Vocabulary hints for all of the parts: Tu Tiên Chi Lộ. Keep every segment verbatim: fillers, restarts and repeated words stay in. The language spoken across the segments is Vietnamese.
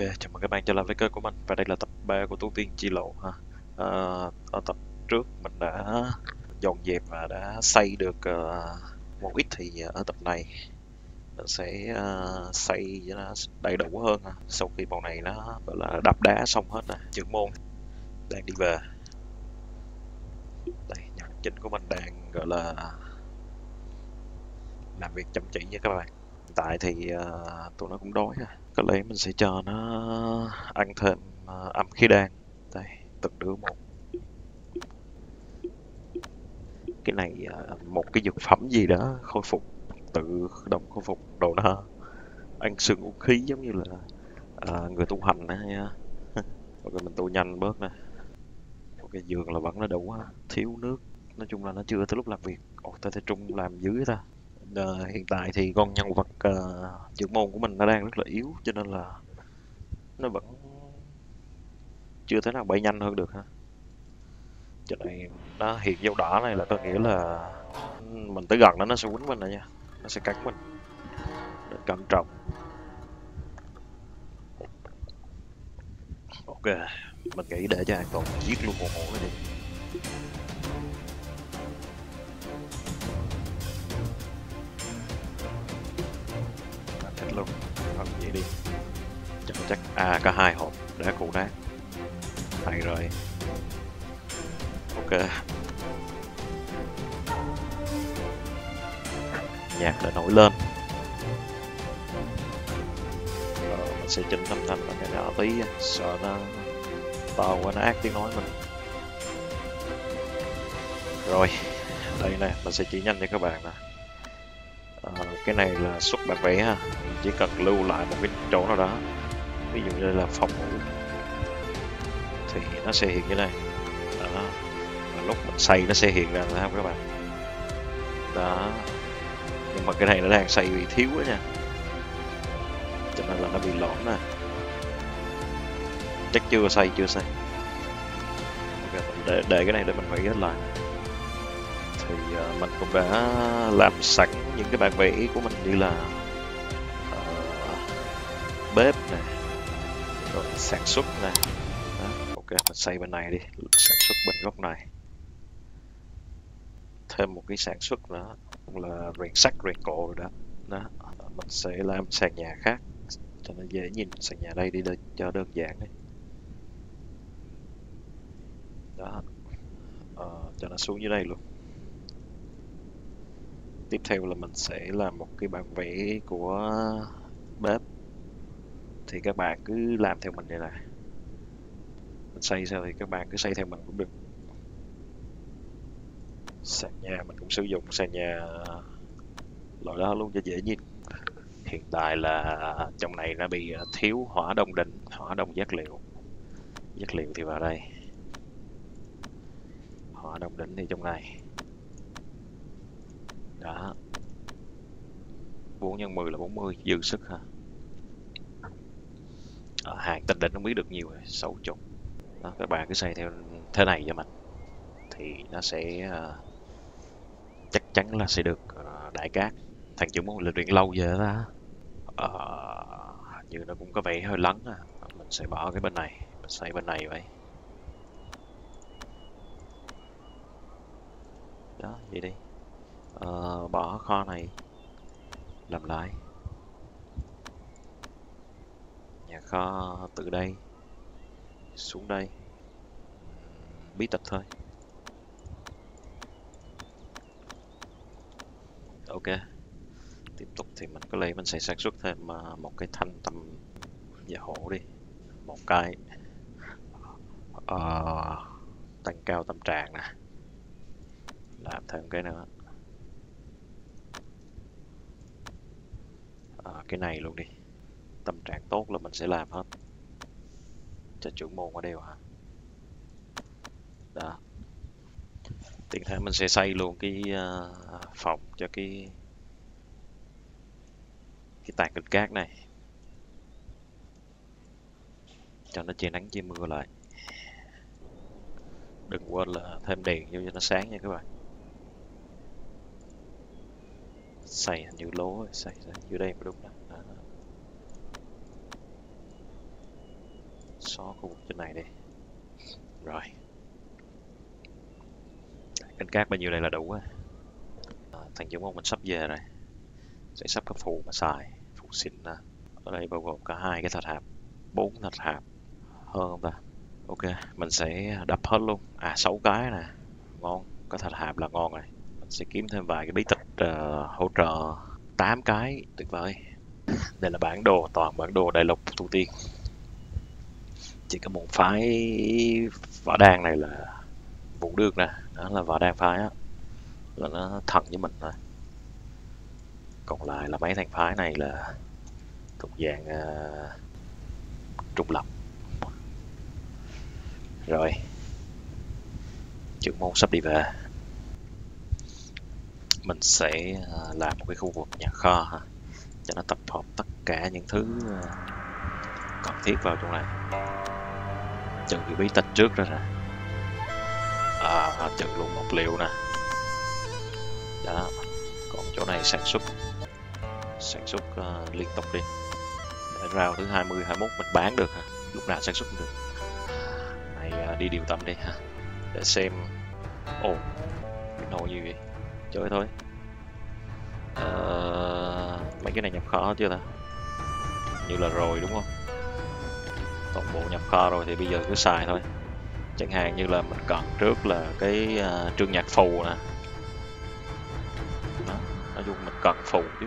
Ok, chào mừng các bạn trở lại với kênh của mình. Và đây là tập ba của Tu Tiên Chi Lộ ha. À, ở tập trước mình đã dọn dẹp và đã xây được uh, một ít, thì ở tập này mình sẽ uh, xây cho nó đầy đủ hơn ha. Sau khi bọn này nó gọi là đập đá xong hết nè, trưởng môn đang đi về. Đây, nhân vật chính của mình đang gọi là làm việc chăm chỉ nha các bạn. Hiện tại thì uh, tụi nó cũng đói ha. Có lẽ mình sẽ cho nó ăn thêm uh, âm khí đan. Đây, từng đứa một. Cái này uh, một cái dược phẩm gì đó khôi phục, tự động khôi phục đồ đó. Ăn xương uống khí giống như là uh, người tu hành đó nha. Ok, mình tu nhanh bớt nè. Ok, giường là vẫn nó đủ ha. Thiếu nước, nói chung là nó chưa tới lúc làm việc. Ồ, ta thể trung làm dưới ta. Uh, hiện tại thì con nhân vật uh, trưởng môn của mình nó đang rất là yếu, cho nên là nó vẫn chưa thể nào bay nhanh hơn được ha. Cho này nó hiện dấu đỏ này là có nghĩa là mình tới gần nó nó sẽ quýnh mình rồi nha, nó sẽ cắn mình. Nên cẩn trọng. Ok, mình nghĩ để cho an toàn giết luôn một hổ đi. Luôn, không vậy đi. Chắc chắc à có hai hộp đã cụ nát. Hay rồi. Ok. Nhạc đã nổi lên. Rồi, mình sẽ chỉnh âm thanh và cái nhỏ tí, sợ nó to quá nó ác tiếng nói mình. Rồi, đây nè, mình sẽ chỉ nhanh cho các bạn nè. À, cái này là xuất bản vẽ ha, mình chỉ cần lưu lại một cái chỗ nào đó, ví dụ như là phòng ngủ thì nó sẽ hiện như này đó. Và lúc mình xây nó sẽ hiện ra là không các bạn đó, nhưng mà cái này nó đang xây bị thiếu á nha, cho nên là nó bị lõm nè. Chắc chưa xây chưa xây okay, để, để cái này để mình vẽ hết lại. Thì uh, mình cũng đã làm sẵn những cái bản vẽ của mình, như là uh, bếp nè, rồi sản xuất nè. Ok, mình xây bên này đi, sản xuất bên góc này. Thêm một cái sản xuất nữa là rèn sắt rèn cộ rồi đó. Đó, mình sẽ làm sàn nhà khác cho nó dễ nhìn. Sàn nhà đây đi để cho đơn giản đi. Đó, uh, cho nó xuống dưới đây luôn. Tiếp theo là mình sẽ làm một cái bản vẽ của bếp. Thì các bạn cứ làm theo mình này nè. Mình xây sao thì các bạn cứ xây theo mình cũng được. Sàn nhà mình cũng sử dụng sàn nhà loại đó luôn cho dễ nhìn. Hiện tại là trong này nó bị thiếu hỏa đồng đỉnh, hỏa đồng giác liệu. Giác liệu thì vào đây. Hỏa đồng đỉnh thì trong này. Đó, bốn nhân mười là bốn mươi, dư sức ha. Ở hàng tinh đỉnh không biết được nhiều rồi, sáu mươi. Đó, các bạn cứ xây theo thế này cho mình. Thì nó sẽ uh, chắc chắn là sẽ được uh, đại cát. Thằng trưởng môn lịch luyện lâu giờ đó. Uh, như nó cũng có vẻ hơi lắng ha. Mình sẽ bỏ cái bên này, mình xây bên này vậy. Đó, vậy đi. Uh, bỏ kho này làm lại nhà kho từ đây xuống đây bí tịch thôi. Ok, tiếp tục thì mình có lẽ mình sẽ sản xuất thêm một cái thanh tầm và hổ đi, một cái uh, tăng cao tâm trạng nè, làm thêm cái nữa. Cái này luôn đi, tâm trạng tốt là mình sẽ làm hết cho trưởng môn ở đều hả. Đó, tiện thể mình sẽ xây luôn cái uh, phòng cho cái cái tàn kịch cát này, cho nó che nắng che mưa lại. Đừng quên là thêm đèn vô cho nó sáng nha các bạn. Xây hình như lố, xây ra dưới đây mới đúng đó. Đó, xóa khu vực trên này đi. Rồi canh cát bao nhiêu đây là đủ á. À, thằng Dũng ông mình sắp về rồi, sẽ sắp cái phù mà xài phù xịn đó. Ở đây bao gồm cả hai cái thạch hạp, bốn thạch hạp hơn không ta. Ok, mình sẽ đập hết luôn. À, sáu cái nè, ngon, có thạch hạp là ngon rồi. Mình sẽ kiếm thêm vài cái bí tịch uh, hỗ trợ, tám cái, tuyệt vời. Đây là bản đồ, toàn bản đồ đại lục Tu Tiên. Chỉ có một phái Võ Đan này là Vũ Đường nè, đó là Võ Đan phái á, là nó thần với mình thôi. Còn lại là mấy thằng phái này là thuộc dạng uh, trục lập. Rồi trưởng môn sắp đi về, mình sẽ làm một cái khu vực nhà kho ha, cho nó tập hợp tất cả những thứ cần thiết vào trong này. Chừng bị bí tách trước ra nè, à, chừng luôn một liệu nè đó. Còn chỗ này sản xuất sản xuất uh, liên tục đi để rau thứ hai mươi, hai mươi mốt mình bán được ha, lúc nào sản xuất cũng được. Đi điều tầm đi ha, để xem. Ồ, mình hồi gì vậy? Chơi thôi. À, mấy cái này nhập kho chưa ta? Như là rồi đúng không? Toàn bộ nhập kho rồi thì bây giờ cứ xài thôi. Chẳng hạn như là mình cần trước là cái uh, trương nhạc phù nè. Đó, nói chung mình cần phù chứ.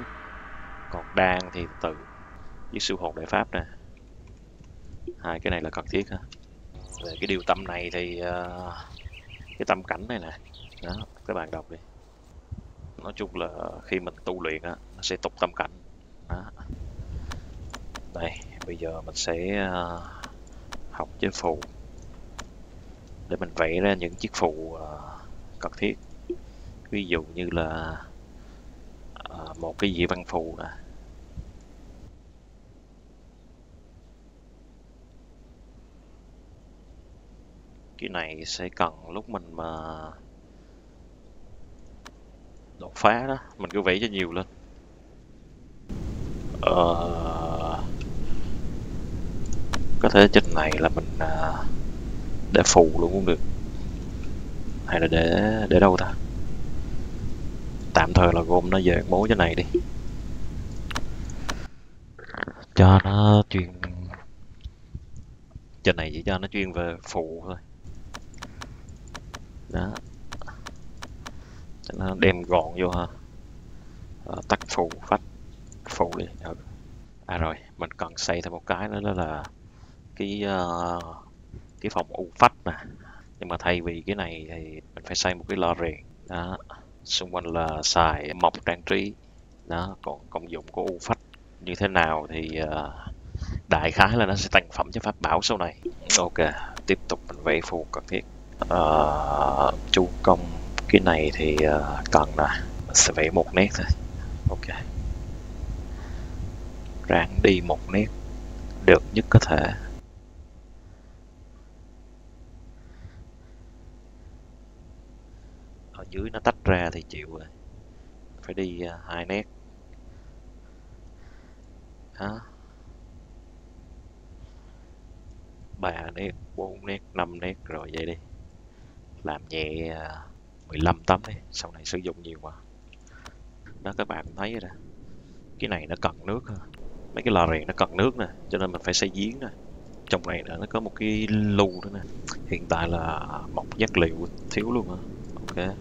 Còn đan thì từ với siêu hồn đại pháp nè. Hai cái này là cần thiết ha. Về cái điều tâm này thì uh, cái tâm cảnh này nè, đó các bạn đọc đi. Nói chung là khi mình tu luyện á, nó sẽ tục tâm cảnh đó. Đây bây giờ mình sẽ uh, học trên phù để mình vẽ ra những chiếc phù uh, cần thiết. Ví dụ như là uh, một cái dĩa văn phù nè. Cái này sẽ cần lúc mình mà đột phá đó, mình cứ vẽ cho nhiều lên. Ờ... Có thể trên này là mình để phù luôn cũng được, hay là để để đâu ta. Tạm thời là gom nó về bố cái này đi cho nó chuyên. Trên này chỉ cho nó chuyên về phù thôi đó, cho nó đem gọn vô ha. À, tắt phù phách phù đi. À rồi, mình cần xây thêm một cái nữa đó là cái uh, cái phòng u phách nè, nhưng mà thay vì cái này thì mình phải xây một cái lò rèn đó, xung quanh là xài mộc trang trí đó. Còn công dụng của u phách như thế nào thì uh, đại khái là nó sẽ thành phẩm cho pháp bảo sau này. Ok, tiếp tục mình vẽ phù cần thiết. Uh, chu công cái này thì uh, cần là mình sẽ vẽ một nét thôi. Ok, ráng đi một nét được nhất có thể. Ở dưới nó tách ra thì chịu rồi, phải đi uh, hai nét đó. ba nét, bốn nét, năm nét rồi vậy đi. Làm nhẹ mười lăm tấm đi, sau này sử dụng nhiều quá. Đó các bạn thấy rồi đó. Cái này nó cần nước. Mấy cái lò rèn nó cần nước nè, cho nên mình phải xây giếng nè. Trong này nó có một cái lưu nữa nè. Hiện tại là mọc giác liệu thiếu luôn á. Ok.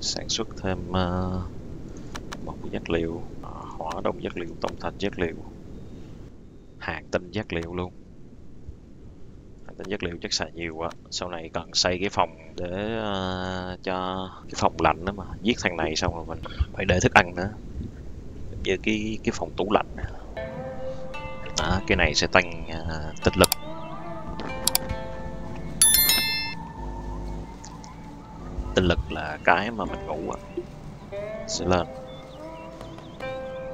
Sản xuất thêm uh, mọc giác liệu, hỏa đông giác liệu, tổng thành giác liệu, hạt tinh giác liệu luôn. Tên chất liệu chắc xài nhiều quá. Sau này cần xây cái phòng để uh, cho cái phòng lạnh đó mà. Giết thằng này xong rồi mình phải để thức ăn nữa. Giờ cái cái phòng tủ lạnh đó, cái này sẽ tăng uh, tích lực. Tích lực là cái mà mình ngủ sẽ lên.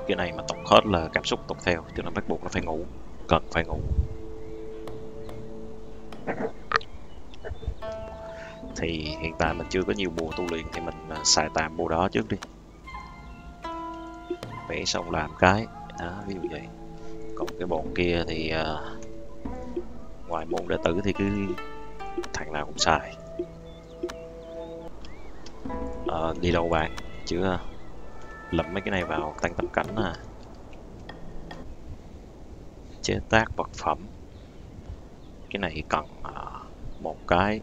Cái này mà tụt hết là cảm xúc tụt theo, cho nên bắt buộc nó phải ngủ. Cần phải ngủ thì hiện tại mình chưa có nhiều bùa tu luyện thì mình xài tạm bùa đó trước đi. Vẽ xong làm cái đó, ví dụ vậy. Còn cái bọn kia thì uh, ngoài môn đệ tử thì cứ thằng nào cũng xài. À, đi đâu bạn? Chứ lậm mấy cái này vào tăng tầm cảnh à. Chế tác vật phẩm. Cái này cần một cái.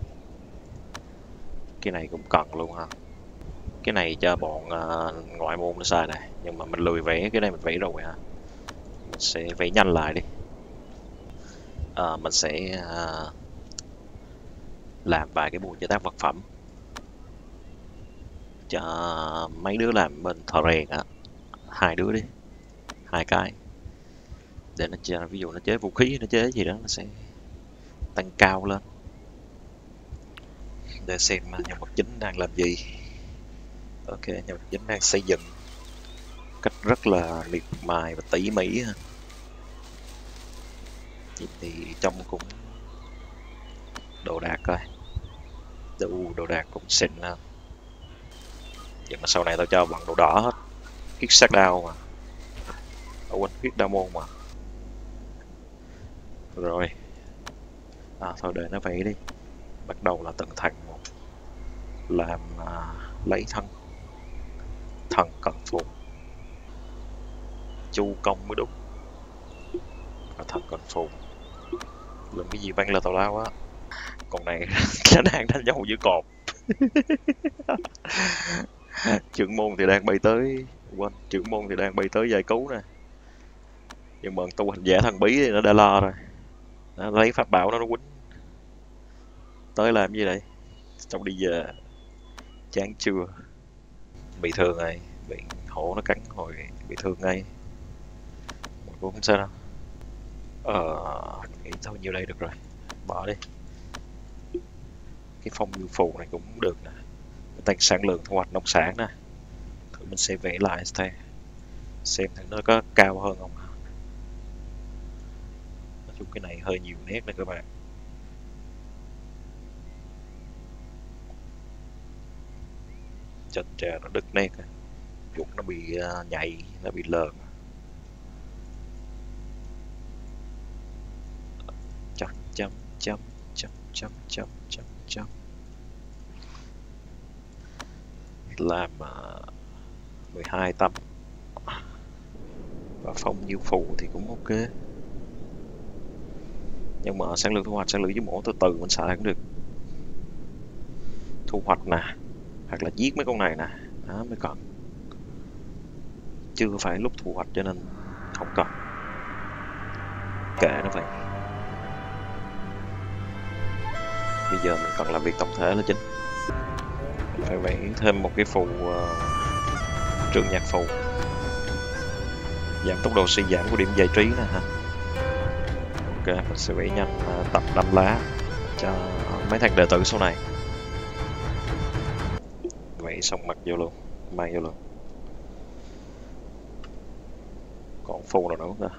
Cái này cũng cần luôn ha. Cái này cho bọn uh, ngoại môn nó xài này. Nhưng mà mình lười vẽ, cái này mình vẽ rồi ha. Mình sẽ vẽ nhanh lại đi. À, mình sẽ uh, làm vài cái buổi chế tác vật phẩm cho mấy đứa làm bên thợ rèn á, hai đứa đi, hai cái để nó chế, ví dụ nó chế vũ khí, nó chế gì đó nó sẽ tăng cao lên. Để xem nhân vật chính đang làm gì. Ok, nhân vật chính đang xây dựng cách rất là miệt mài và tỉ mỉ. Vậy thì trong cũng đồ đạc coi, đủ đồ đạc cũng xịn ha. Nhưng mà sau này tao cho bằng đồ đỏ hết. Kiết sát đao mà. Tao quên kiết đao môn mà. Rồi. À, thôi để nó vậy đi. Bắt đầu là từng thành một. Làm à, lấy thân. Thần cần phục. Chu công mới đúng. Và thần cần phục. Làm cái gì băng là tào lao á. Còn này nó đang đánh nhau giữa cột. Trưởng môn thì đang bay tới, quên, trưởng môn thì đang bay tới giải cứu nè. Nhưng mà tu hành giả thần bí thì nó đã lo rồi. Nó lấy pháp bảo nó, nó quýnh. Tới làm gì đây? Xong đi về. Chán chưa? Bị thương này, bị hổ nó cắn hồi bị thương ngay. Mình cũng không sao đâu. Ờ, nghĩ thôi nhiêu đây được rồi. Bỏ đi. Cái phong ngư phù này cũng được nè. Tăng sản lượng thu hoạch nông sản nè. Mình sẽ vẽ lại thế. Xem thử nó có cao hơn không. Nói chung cái này hơi nhiều nét nè các bạn. Chật trà nó đứt nét. Chuột nó bị nhạy, nó bị lờn. Chấm chấm chấm chấm chấm chấm chấm chấm. Làm mười hai tấm. Và phong nhiêu phụ thì cũng ok. Nhưng mà sản lượng thu hoạch, sản lượng với mổ từ từ mình xài cũng được. Thu hoạch nè. Hoặc là giết mấy con này nè. Đó mới cần. Chưa phải lúc thu hoạch cho nên không cần. Kệ nó vậy. Bây giờ mình cần làm việc tổng thể là chính. Phải vẽ thêm một cái phù uh, trường nhạc phù. Giảm tốc độ suy giảm của điểm giải trí nè ha. Ok, mình sẽ vẽ nhanh uh, tập năm lá cho mấy thằng đệ tử sau này. Vẽ xong mặc vô luôn, mang vô luôn. Còn phù nào nữa không ta?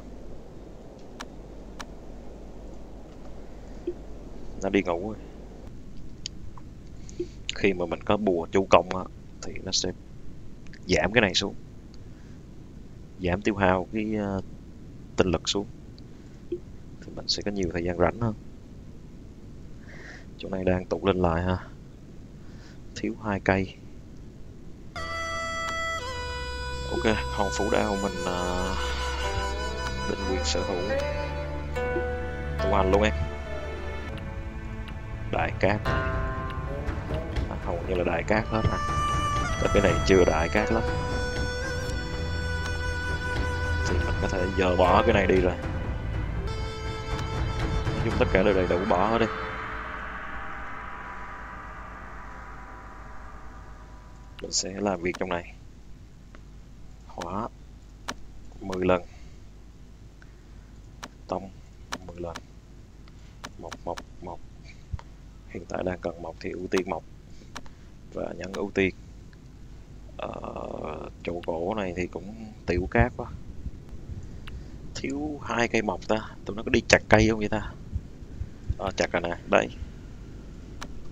Nó đi ngủ rồi. Khi mà mình có bùa chu công á, thì nó sẽ giảm cái này xuống. Giảm tiêu hao cái uh, tinh lực xuống. Thì mình sẽ có nhiều thời gian rảnh hơn. Chỗ này đang tụt lên lại ha. Thiếu hai cây. Ok, hòn phủ đao mình uh, định quyền sở hữu. Tu hành luôn em. Đại cát. Hầu như là đại cát hết ha. Còn cái này chưa đại cát lắm. Thì mình có thể giờ bỏ cái này đi rồi. Nói chung tất cả đều đầy đủ bỏ đi. Mình sẽ làm việc trong này. Hóa mười lần. Tông mười lần. Mộc mộc mộc. Hiện tại đang cần mộc thì ưu tiên mộc. Và nhấn ưu tiên. Ờ, chỗ gỗ này thì cũng tiểu cát quá. Thiếu hai cây mộc ta. Tụi nó có đi chặt cây không vậy ta? Ờ, chặt rồi nè, đây.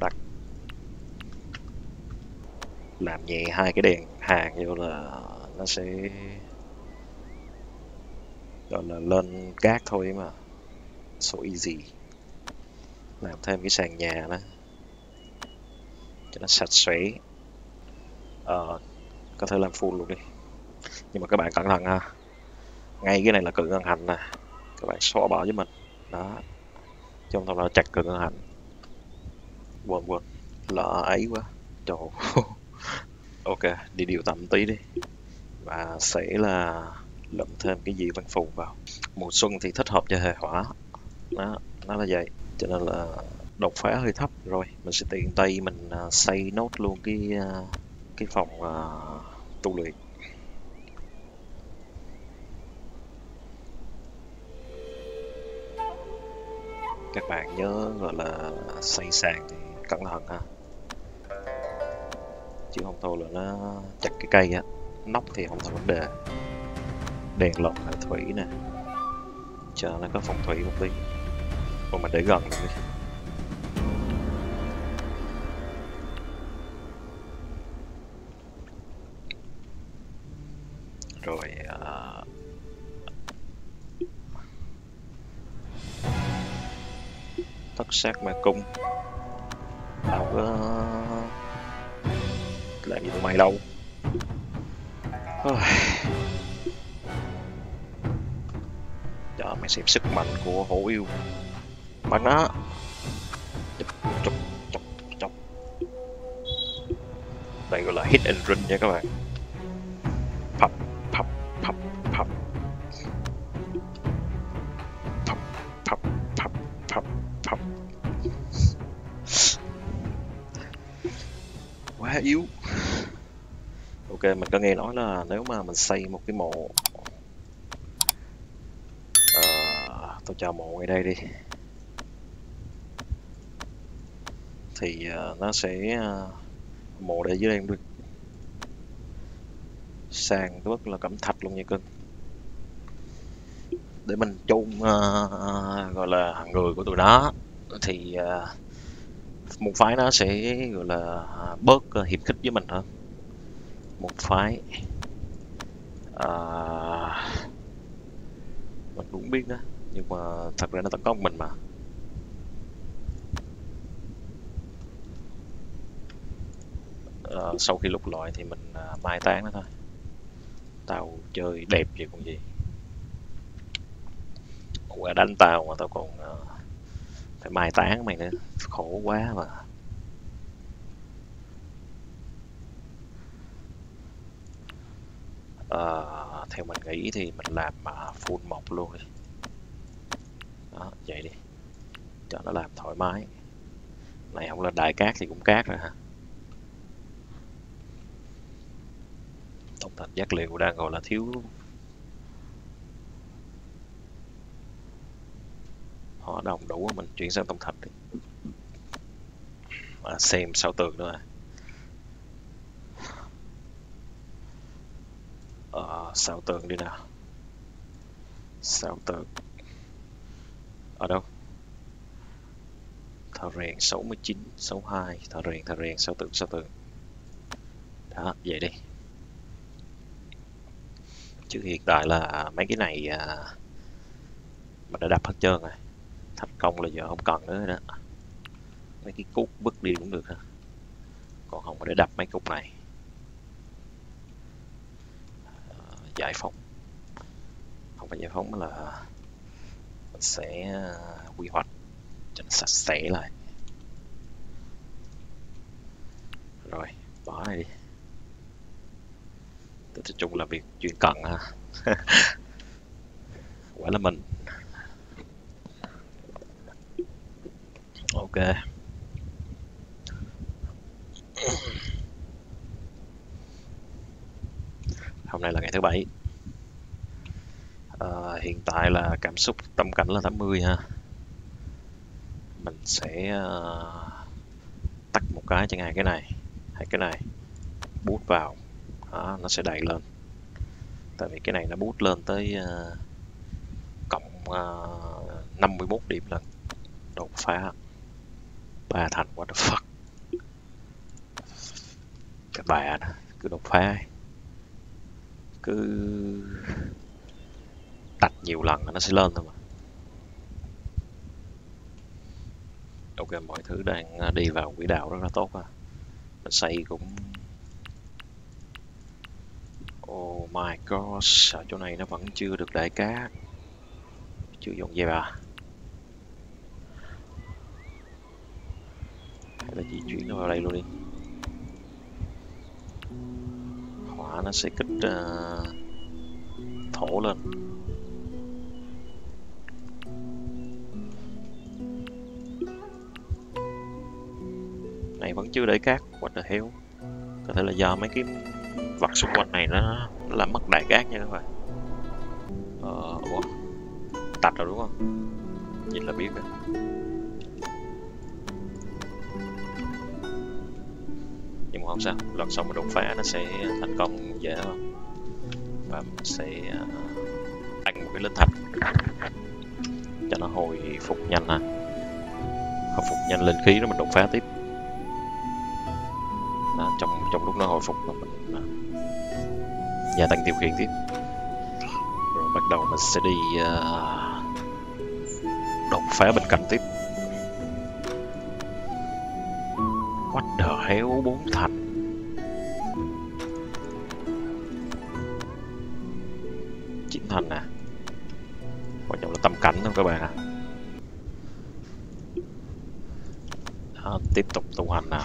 Đặt. Làm nhẹ hai cái đèn hàng vô là nó sẽ gọi là lên cát thôi mà. So easy. làm thêm cái sàn nhà đó cho nó sạch sẽ. Ờ, có thể làm full luôn đi, nhưng mà các bạn cẩn thận ha, ngay cái này là cự ngân hành nè, các bạn xóa bỏ với mình đó, chứ không thôi là chặt cự ngân hành. Quên quên lỡ ấy quá, trời. Ok, đi điều tầm tí đi, và sẽ là lượm thêm cái gì văn phòng vào. Mùa xuân thì thích hợp cho hệ hỏa đó, nó là vậy, cho nên là đột phá hơi thấp. Rồi mình sẽ tiện tay mình xây nốt luôn cái cái phòng uh, tu luyện. Các bạn nhớ gọi là xây sàn thì cẩn thận ha, chứ không thôi là nó chặt cái cây á. Nóc thì không có vấn đề, đèn lồng là thủy nè, cho nó có phòng thủy một tí. Còn mình để gần đi. Rồi uh... thất sát mà cung tao có làm gì tụi mày đâu. Đó, mày xem sức mạnh của hổ yêu bằng nó. Đây gọi là hit and run nha các bạn. Pop pop pop pop pop pop pop pop pop. Quá yếu. Ok, mình có nghe nói là nếu mà mình xây một cái mộ, à, tôi cho mộ ngay đây đi, thì uh, nó sẽ uh, mộ để dưới đây cũng được. Sàn rất là cẩm thạch luôn nha cưng, để mình chôn uh, uh, gọi là người của tụi nó, thì uh, một phái nó sẽ gọi là bớt uh, hiệp khích với mình hơn. Một phái à, mình cũng biết đó, nhưng mà thật ra nó tấn công mình mà. À, sau khi lục loại thì mình à, mai táng nó thôi. Tao chơi đẹp vậy còn gì. Quả đánh tao mà tao còn à, phải mai táng mày nữa, khổ quá mà. Uh, theo mình nghĩ thì mình làm uh, full một luôn đi. Đó, vậy đi, cho nó làm thoải mái. Này không là đại cát thì cũng cát rồi hả. Tổng thạch giác liệu đang gọi là thiếu. Họ đồng đủ, mình chuyển sang tổng thạch đi. À, xem sao tường nữa à. Ờ, xào tường đi nào. Xào tường ở đâu? Thợ rèn sáu mươi chín, sáu mươi hai. Thợ rèn, thợ rèn, xào tường, xào tường. Đó, vậy đi. Chứ hiện tại là mấy cái này à, mình đã đập hết trơn rồi. Thành công là giờ không cần nữa đó. Mấy cái cút bứt đi cũng được ha. Còn không để đập mấy cục này. Giải phóng, không phải giải phóng là mình sẽ quy hoạch cho nó sạch sẽ lại. Rồi bỏ này đi, nói chung là việc chuyên cần ha. Quả là mình. Ok. Hôm nay là ngày thứ bảy. À, hiện tại là cảm xúc tâm cảnh là tám mươi ha. Mình sẽ uh, tắt một cái chẳng hạn cái này hay cái này, bút vào. Đó, nó sẽ đẩy lên. Tại vì cái này nó bút lên tới uh, cộng uh, năm mươi mốt điểm lần. Đột phá ba thành, what the fuck. Cái bà đó, cứ đột phá ấy. Cứ tạch nhiều lần là nó sẽ lên thôi mà. Ok, mọi thứ đang đi vào quỹ đạo rất là tốt ha. Mình xây cũng... Oh my gosh, ở chỗ này nó vẫn chưa được đại cá. Chưa dọn dẹp à? Hay là di chuyển nó vào đây luôn đi. Hỏa nó sẽ kích uh, thổ lên. Này vẫn chưa để cát, what the hell. Có thể là do mấy cái vật xung quanh này nó làm mất đại cát nha các bạn. Ờ, ủa, tạch rồi đúng không? Nhìn là biết rồi. Nhưng mà không sao, lần sau mình đột phá nó sẽ thành công dễ hơn. Và mình sẽ tăng một cái linh thạch cho nó hồi phục nhanh ha. Hồi phục nhanh lên khí đó mình đột phá tiếp. Đó, trong trong lúc nó hồi phục mà mình uh, gia tăng điều khiển tiếp, rồi bắt đầu mình sẽ đi uh, đột phá bên cạnh tiếp. What the hell, bốn thành. Chín thành à. Quan trọng là tâm cảnh thôi các bạn ạ. À. Tiếp tục tu hành nào.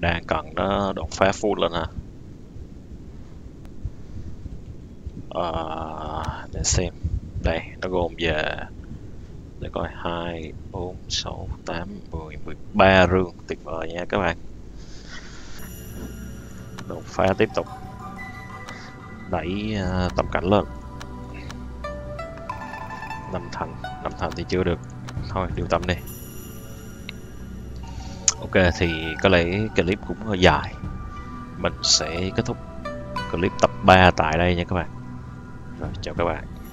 Đang cần nó đột phá full lên ha. À, để xem. Đây, nó gồm về để coi hai, bốn, sáu, tám, mười, mười ba rương, tuyệt vời nha các bạn. Đột phá tiếp tục. Đẩy uh, tầm cảnh lên. năm thành, năm thành thì chưa được. Thôi, điều tầm đi. Ok, thì có lẽ clip cũng hơi dài. Mình sẽ kết thúc clip tập ba tại đây nha các bạn. Rồi, chào các bạn.